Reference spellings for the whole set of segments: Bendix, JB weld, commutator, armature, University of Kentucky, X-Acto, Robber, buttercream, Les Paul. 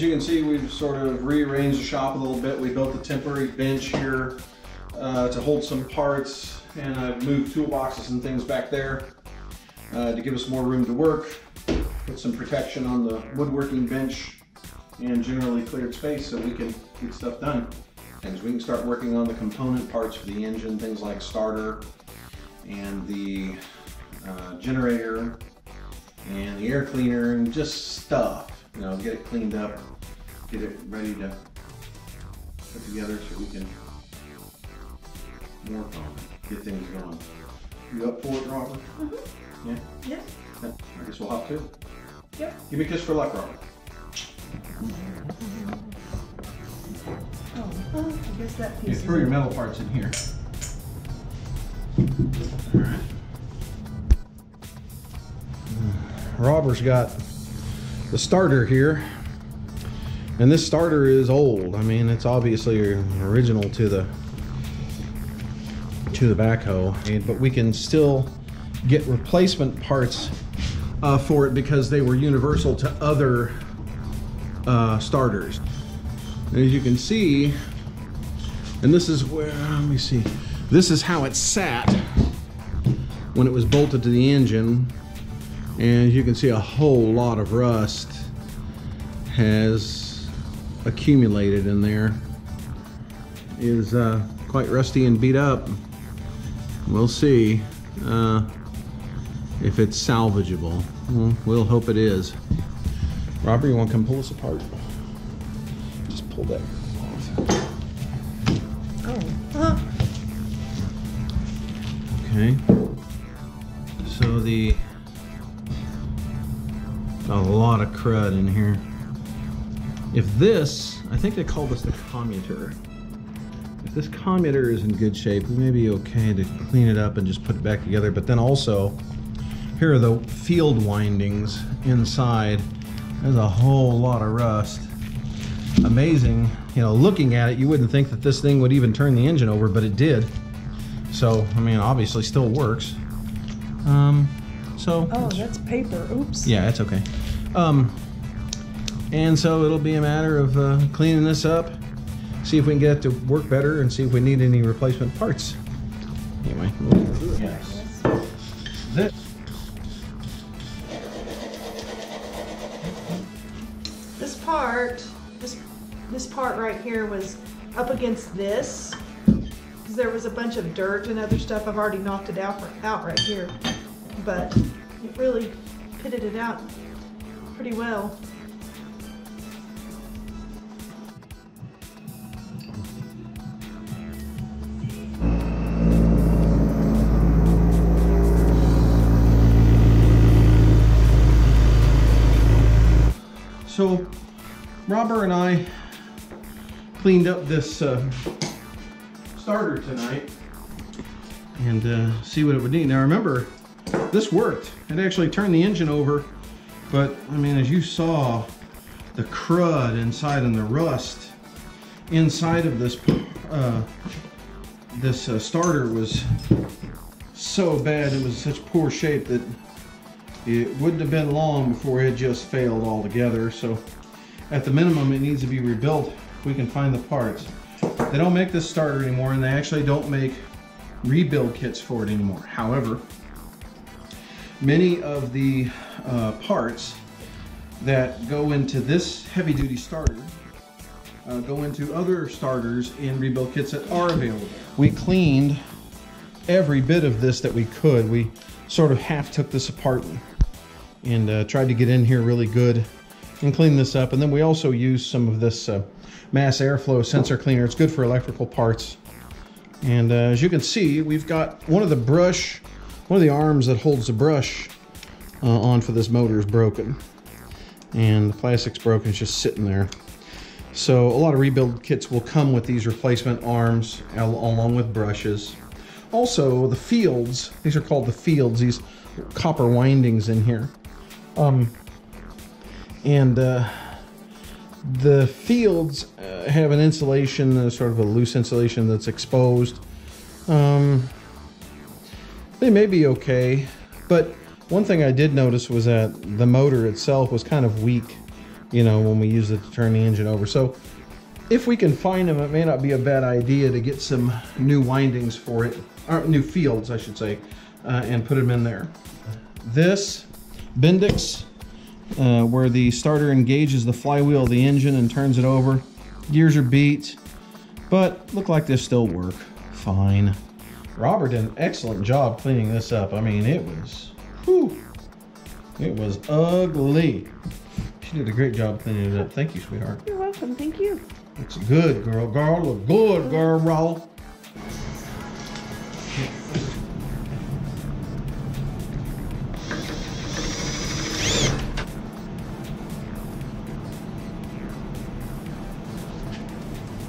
as you can see, we've sort of rearranged the shop a little bit. We built a temporary bench here to hold some parts, and I've moved toolboxes and things back there to give us more room to work, put some protection on the woodworking bench, and generally cleared space so we can get stuff done. And so we can start working on the component parts for the engine, things like starter and the generator and the air cleaner and just stuff, you know, get it cleaned up, get it ready to put together so we can work on it, get things going. You up for it, Robber? Mm-hmm. Yeah? Yep. Yeah. I guess we'll hop to it. Yep. Give me a kiss for luck, Robber. Oh, I guess that piece. You threw your metal parts in here. All right. Robber's got the starter here, and this starter is old. I mean, it's obviously original to the backhoe, but we can still get replacement parts for it because they were universal to other starters. And as you can see, and this is where, let me see, this is how it sat when it was bolted to the engine. And you can see a whole lot of rust has accumulated in there. It is quite rusty and beat up. We'll see if it's salvageable. We'll hope it is. Robber, you want to come pull this apart? Just pull that off. Oh. Okay. So the... a lot of crud in here. If this, I think they call this the commuter. If this commuter is in good shape, it may be okay to clean it up and just put it back together. But then also, here are the field windings inside. There's a whole lot of rust. Amazing, you know, looking at it, you wouldn't think that this thing would even turn the engine over, but it did. So, I mean, obviously still works. So, oh, that's paper. Oops. Yeah, that's okay. And so it'll be a matter of cleaning this up, see if we can get it to work better, and see if we need any replacement parts. Anyway, yes. This. This part right here was up against this because there was a bunch of dirt and other stuff. I've already knocked it out right here. But it really pitted it out pretty well. So Robber and I cleaned up this starter tonight and see what it would need. Now remember, this worked. It actually turned the engine over, but I mean, as you saw, the crud inside and the rust inside of this starter was so bad. It was such poor shape that it wouldn't have been long before it just failed altogether. So, at the minimum, it needs to be rebuilt. We can find the parts. They don't make this starter anymore, and they actually don't make rebuild kits for it anymore. However, many of the parts that go into this heavy-duty starter go into other starters in rebuild kits that are available. We cleaned every bit of this that we could. We sort of half took this apart and tried to get in here really good and clean this up. And then we also used some of this mass airflow sensor cleaner. It's good for electrical parts. And as you can see, we've got one of the arms that holds the brush on for this motor is broken, and the plastic's broken. It's just sitting there. So a lot of rebuild kits will come with these replacement arms along with brushes. Also the fields, these are called the fields, these copper windings in here. The fields have an insulation, sort of a loose insulation that's exposed. They may be okay, but one thing I did notice was that the motor itself was kind of weak you know, when we use it to turn the engine over. So if we can find them, it may not be a bad idea to get some new windings for it, or new fields, I should say, and put them in there. This Bendix, where the starter engages the flywheel of the engine and turns it over. Gears are beat, but look like they still work fine. Robber did an excellent job cleaning this up. I mean, it was, whew, it was ugly. She did a great job cleaning it up. Thank you, sweetheart. You're welcome. Thank you. Looks good, girl. Girl, look good, girl.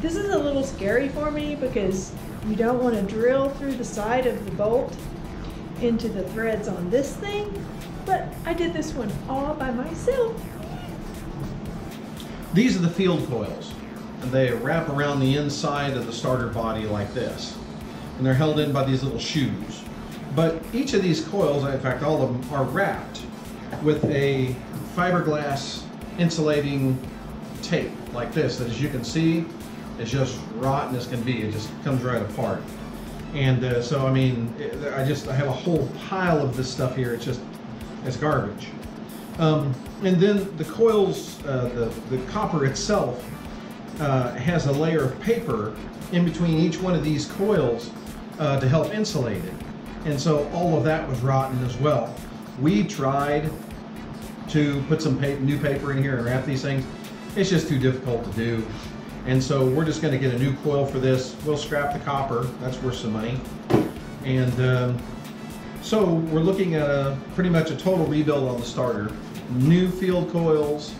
This is a little scary for me because you don't want to drill through the side of the bolt into the threads on this thing, but I did this one all by myself. These are the field coils, and they wrap around the inside of the starter body like this, and they're held in by these little shoes. But each of these coils, in fact all of them, are wrapped with a fiberglass insulating tape like this that, as you can see, it's just rotten as can be. It just comes right apart. And so, I mean, I have a whole pile of this stuff here. It's just, it's garbage. And then the coils, the copper itself has a layer of paper in between each one of these coils to help insulate it. And so all of that was rotten as well. We tried to put some new paper in here and wrap these things. It's just too difficult to do. And so we're just gonna get a new coil for this. We'll scrap the copper, that's worth some money. And so we're looking at pretty much a total rebuild on the starter. New field coils,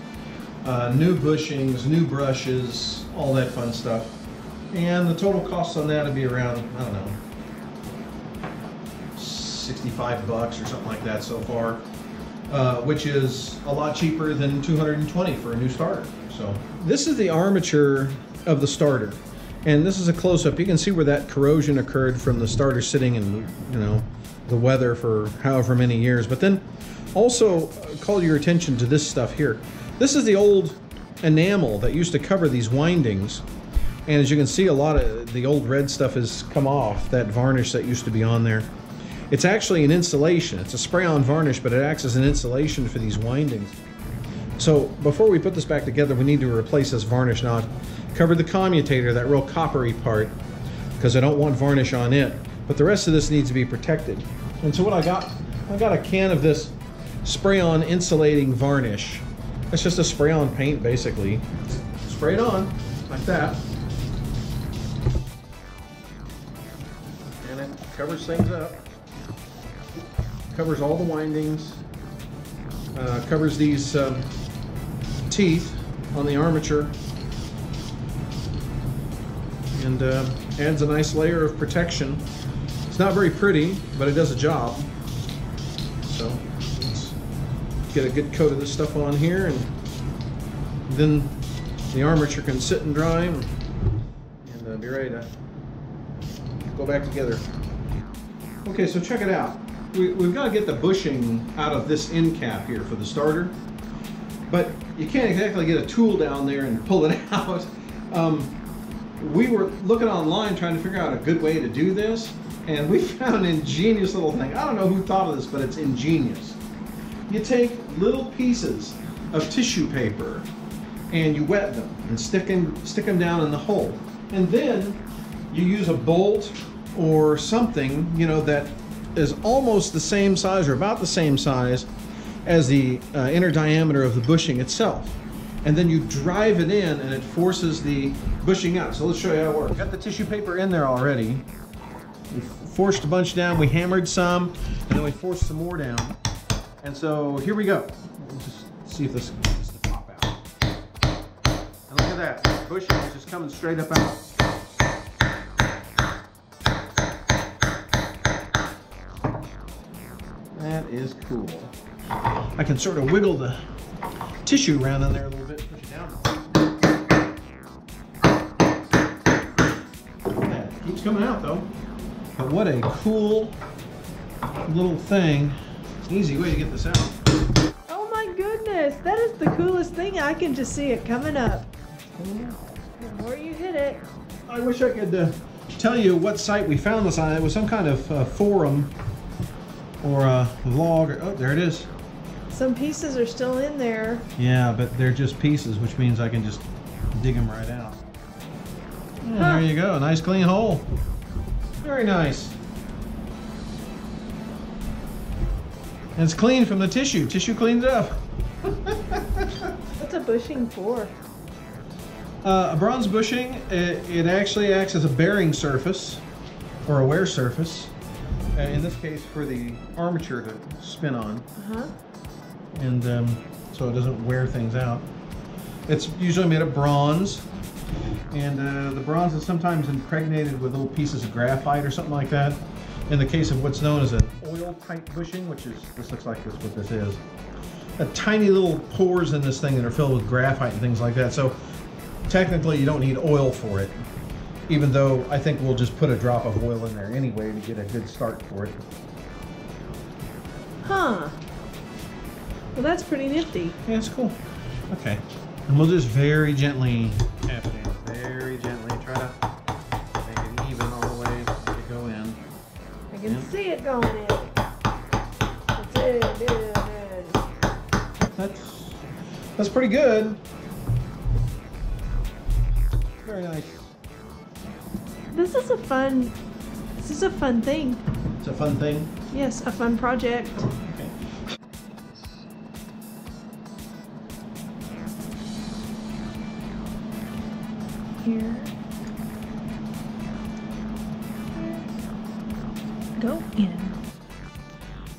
new bushings, new brushes, all that fun stuff. And the total cost on that would be around, I don't know, 65 bucks or something like that so far, which is a lot cheaper than 220 for a new starter. So this is the armature of the starter, and this is a close-up. You can see where that corrosion occurred from the starter sitting in, you know, the weather for however many years. But then also call your attention to this stuff here. This is the old enamel that used to cover these windings, and as you can see, a lot of the old red stuff has come off, that varnish that used to be on there. It's actually an insulation. It's a spray-on varnish, but it acts as an insulation for these windings. So before we put this back together, we need to replace this varnish notch. Cover the commutator, that real coppery part, because I don't want varnish on it. But the rest of this needs to be protected. And so what I got a can of this spray-on insulating varnish. It's just a spray-on paint, basically. Spray it on, like that. And it covers things up. Covers all the windings. Covers these teeth on the armature, and adds a nice layer of protection. It's not very pretty, but it does a job. So let's get a good coat of this stuff on here, and then the armature can sit and dry, and be ready to go back together. Okay, so check it out. We've got to get the bushing out of this end cap here for the starter, but you can't exactly get a tool down there and pull it out. We were looking online trying to figure out a good way to do this, and we found an ingenious little thing. I don't know who thought of this, but it's ingenious. You take little pieces of tissue paper and you wet them and stick them down in the hole, and then you use a bolt or something, you know, that is almost the same size or about the same size as the inner diameter of the bushing itself. And then you drive it in and it forces the bushing out. So let's show you how it works. Got the tissue paper in there already. We forced a bunch down, we hammered some, and then we forced some more down. And so here we go. Let's just see if this gets to pop out. And look at that, the bushing is just coming straight up out. That is cool. I can sort of wiggle the tissue around in there a little bit, push it down. That keeps coming out though. But what a cool little thing. Easy way to get this out. Oh my goodness, that is just the coolest thing. I can just see it coming up. The more you hit it. I wish I could tell you what site we found this on. It was some kind of forum or a log. Oh, there it is. Some pieces are still in there. Yeah, but they're just pieces, which means I can just dig them right out. Well, huh. There you go. A nice clean hole. Very nice. And it's clean from the tissue. Tissue cleans up. What's a bushing for? A bronze bushing, it actually acts as a bearing surface or a wear surface. In this case, for the armature to spin on. Uh-huh. And so it doesn't wear things out. It's usually made of bronze. And the bronze is sometimes impregnated with little pieces of graphite or something like that. In the case of what's known as an oil-tight bushing, which is, this looks like this, what this is. A tiny little pores in this thing that are filled with graphite and things like that. So technically you don't need oil for it, even though I think we'll just put a drop of oil in there anyway to get a good start for it. Huh. Well, that's pretty nifty. Yeah, it's cool. Okay. And we'll just very gently tap it in. Very gently. Try to make it even all the way to go in. I can see it going in. It's in. That's pretty good. Very nice. This is a fun thing. It's a fun thing? Yes, a fun project. Okay. Here. Go in.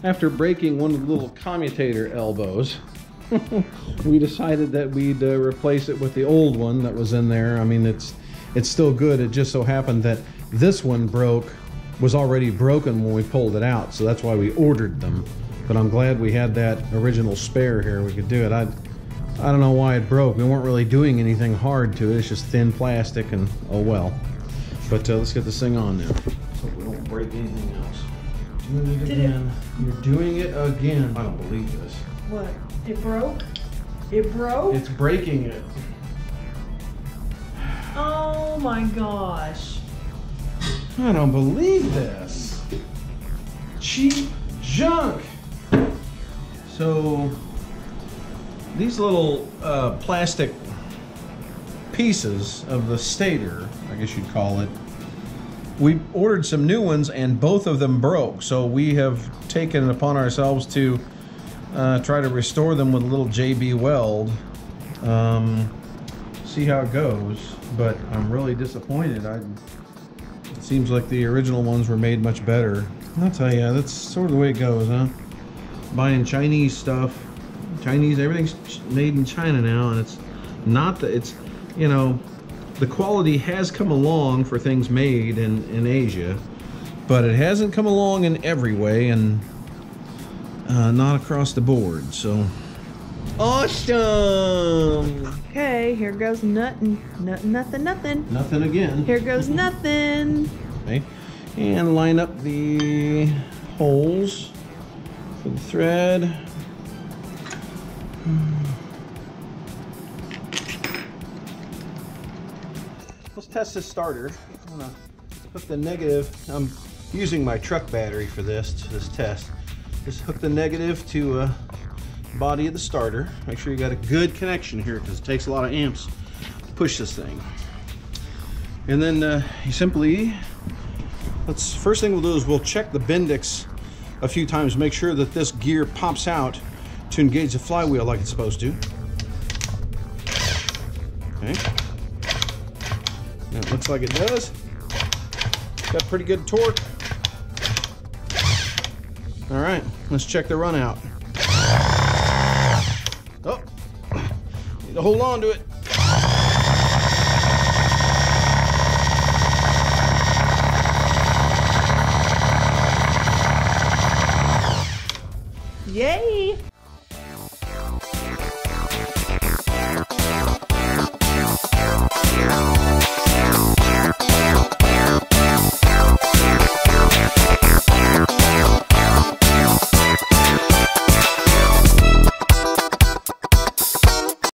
After breaking one of the little commutator elbows, we decided that we'd replace it with the old one that was in there. I mean, it's still good. It just so happened that this one was already broken when we pulled it out, so that's why we ordered them. But I'm glad we had that original spare here. We could do it. I don't know why it broke. We weren't really doing anything hard to it. It's just thin plastic, and oh well. But let's get this thing on now, so we don't break anything else. Doing it again. You're doing it again. I don't believe this. What? It broke? It broke? It's breaking it. Oh my gosh. I don't believe this. Cheap junk. So these little plastic pieces of the stator, I guess you'd call it, we ordered some new ones and both of them broke. So we have taken it upon ourselves to try to restore them with a little JB weld. See how it goes, but I'm really disappointed. It seems like the original ones were made much better. I'll tell you, that's sort of the way it goes, huh? Buying Chinese stuff. Everything's made in China now, and it's not that it's, you know, the quality has come along for things made in Asia, but it hasn't come along in every way, and not across the board, so. Awesome! Okay, here goes nothing. Nothing. Nothing again. Here goes nothing. Okay, and line up the holes for the thread. Let's test this starter. I'm gonna hook the negative. I'm using my truck battery for this test. Just hook the negative to the body of the starter. Make sure you got a good connection here because it takes a lot of amps to push this thing. And then you simply, first thing we'll do is we'll check the Bendix a few times to make sure that this gear pops out to engage the flywheel like it's supposed to. Okay. Now it looks like it does. It's got pretty good torque. All right, let's check the run out. Oh, need to hold on to it. Yay!